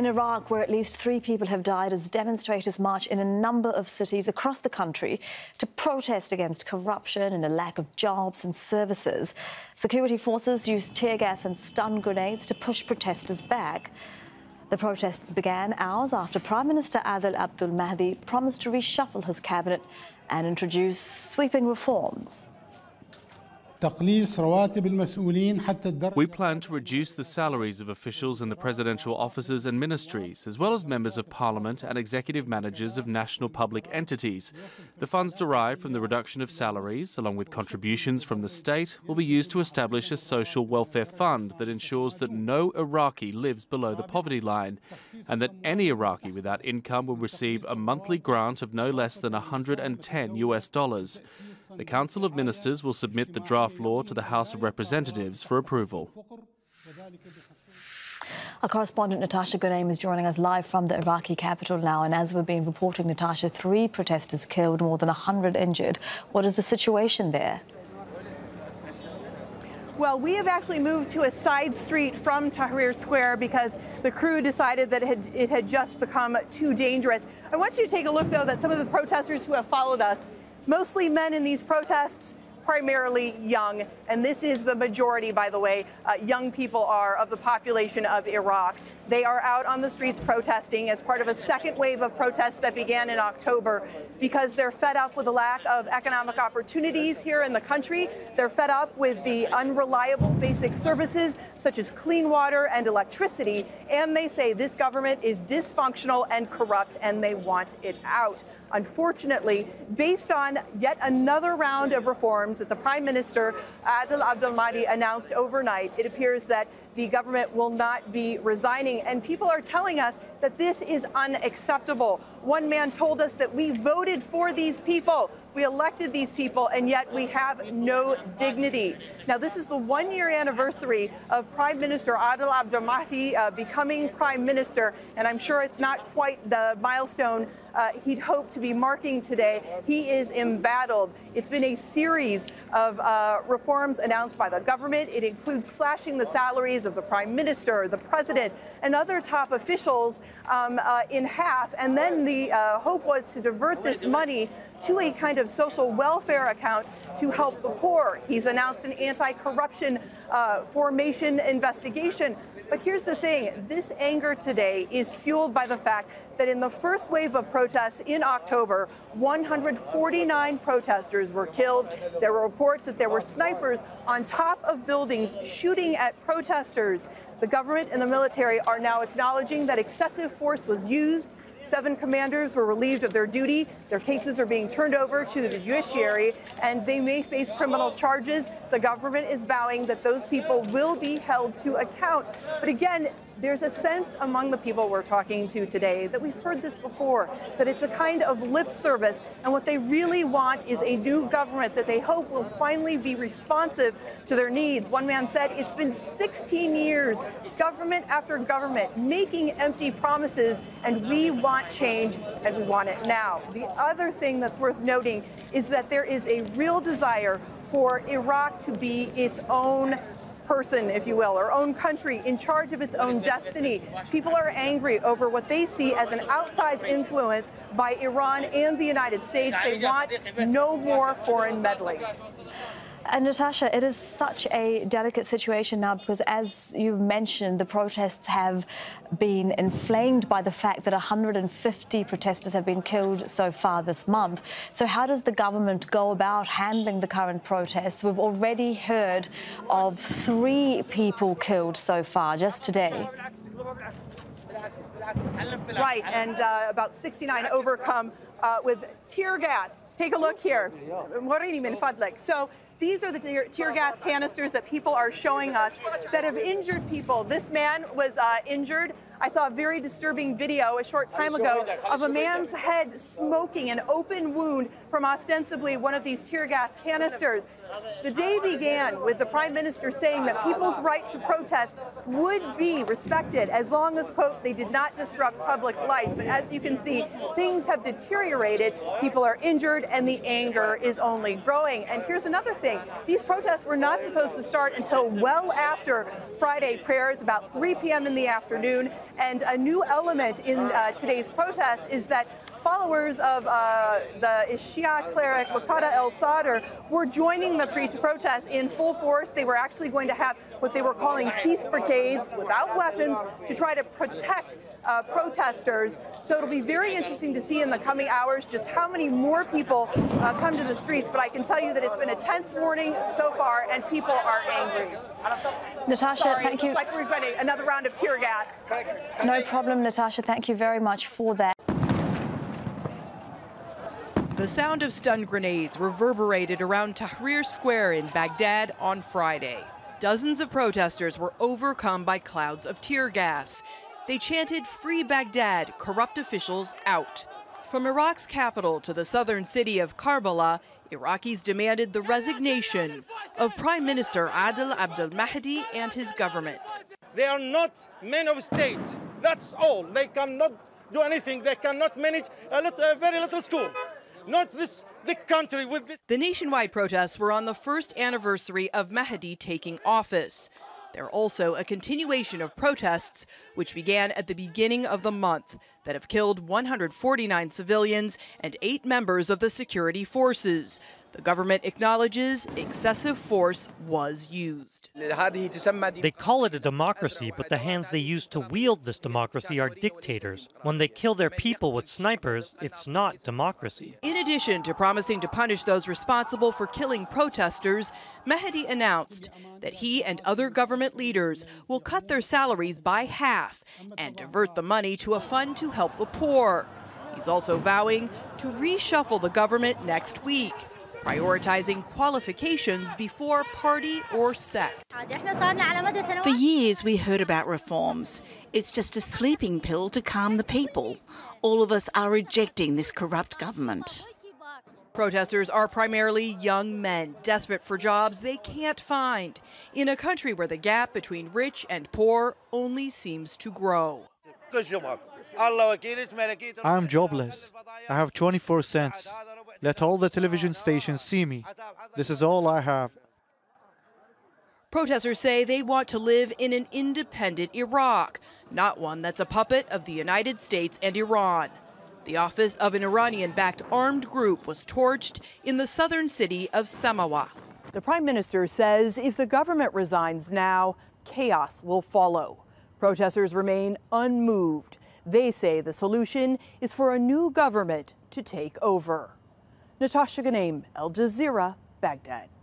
In Iraq, where at least 3 people have died as demonstrators march in a number of cities across the country to protest against corruption and a lack of jobs and services, security forces used tear gas and stun grenades to push protesters back. The protests began hours after Prime Minister Adil Abdul Mahdi promised to reshuffle his cabinet and introduce sweeping reforms. We plan to reduce the salaries of officials in the presidential offices and ministries, as well as members of parliament and executive managers of national public entities. The funds derived from the reduction of salaries, along with contributions from the state, will be used to establish a social welfare fund that ensures that no Iraqi lives below the poverty line, and that any Iraqi without income will receive a monthly grant of no less than $110. The Council of Ministers will submit the draft law to the House of Representatives for approval. Our correspondent Natasha Ghanem is joining us live from the Iraqi capital now. And as we've been reporting, Natasha, 3 protesters killed, more than 100 injured. What is the situation there? Well, we have actually moved to a side street from Tahrir Square because the crew decided that it had just become too dangerous. I want you to take a look, though, at some of the protesters who have followed us. Mostly men in these protests, primarily young, and this is the majority, by the way, young people are of the population of Iraq. They are out on the streets protesting as part of a second wave of protests that began in October because they're fed up with the lack of economic opportunities here in the country. They're fed up with the unreliable basic services such as clean water and electricity, and they say this government is dysfunctional and corrupt and they want it out. Unfortunately, based on yet another round of reforms that the Prime Minister, Adil Abdul Mahdi, announced overnight, it appears that the government will not be resigning. And people are telling us that this is unacceptable. One man told us that we voted for these people, we elected these people, and yet we have no dignity. Now, this is the 1-year anniversary of Prime Minister Adil Abdul Mahdi becoming Prime Minister, and I'm sure it's not quite the milestone he'd hoped to be marking today. He is embattled. It's been a series of reforms announced by the government. It includes slashing the salaries of the Prime Minister, the President, and other top officials in half, and then the hope was to divert this money to a kind of social welfare account to help the poor. He's announced an anti-corruption formation investigation. But here's the thing, this anger today is fueled by the fact that in the first wave of protests in October, 149 protesters were killed. There were reports that there were snipers on top of buildings shooting at protesters. The government and the military are now acknowledging that excessive force was used. 7 commanders were relieved of their duty. Their cases are being turned over to the judiciary, and they may face criminal charges. The government is vowing that those people will be held to account. But again, there's a sense among the people we're talking to today that we've heard this before, that it's a kind of lip service, and what they really want is a new government that they hope will finally be responsive to their needs. One man said, it's been 16 years, government after government, making empty promises, and we want change, and we want it now. The other thing that's worth noting is that there is a real desire for Iraq to be its own person, if you will, our own country in charge of its own destiny. People are angry over what they see as an outsized influence by Iran and the United States. They want no more foreign meddling. And Natasha, it is such a delicate situation now because, as you've mentioned, the protests have been inflamed by the fact that 150 protesters have been killed so far this month. So how does the government go about handling the current protests? We've already heard of 3 people killed so far, just today. Right, and about 69 overcome with tear gas. Take a look here. So these are the tear gas canisters that people are showing us that have injured people. This man was injured. I saw a very disturbing video a short time ago of a man's head smoking an open wound from ostensibly one of these tear gas canisters. The day began with the Prime Minister saying that people's right to protest would be respected as long as, quote, they did not disrupt public life. But as you can see, things have deteriorated. People are injured and the anger is only growing. And here's another thing. protesting. These protests were not supposed to start until well after Friday prayers, about 3 p.m. in the afternoon. And a new element in today's protest is that followers of the Shia cleric Wakata El Sadr were joining the protest in full force. They were actually going to have what they were calling peace brigades without weapons to try to protect protesters. So it'll be very interesting to see in the coming hours just how many more people come to the streets. But I can tell you that it's been a tense morning so far, and people are angry. Natasha, thank you. It's like we're running another round of tear gas. No problem, Natasha. Thank you very much for that. The sound of stun grenades reverberated around Tahrir Square in Baghdad on Friday. Dozens of protesters were overcome by clouds of tear gas. They chanted, "Free Baghdad, corrupt officials out." From Iraq's capital to the southern city of Karbala, Iraqis demanded the resignation of Prime Minister Adil Abdul Mahdi and his government. They are not men of state. That's all. They cannot do anything. They cannot manage a very little school. Not this big country with this. The nationwide protests were on the first anniversary of Mahdi taking office. They're also a continuation of protests, which began at the beginning of the month, that have killed 149 civilians and 8 members of the security forces. The government acknowledges excessive force was used. They call it a democracy, but the hands they use to wield this democracy are dictators. When they kill their people with snipers, it's not democracy. In addition to promising to punish those responsible for killing protesters, Mahdi announced that he and other government leaders will cut their salaries by half and divert the money to a fund to help the poor. He's also vowing to reshuffle the government next week, prioritizing qualifications before party or sect. For years we heard about reforms. It's just a sleeping pill to calm the people. All of us are rejecting this corrupt government. Protesters are primarily young men, desperate for jobs they can't find, in a country where the gap between rich and poor only seems to grow. I'm jobless. I have 24 cents. Let all the television stations see me. This is all I have. Protesters say they want to live in an independent Iraq, not one that's a puppet of the United States and Iran. The office of an Iranian-backed armed group was torched in the southern city of Samawah. The Prime Minister says if the government resigns now, chaos will follow. Protesters remain unmoved. They say the solution is for a new government to take over. Natasha Ghanem, Al Jazeera, Baghdad.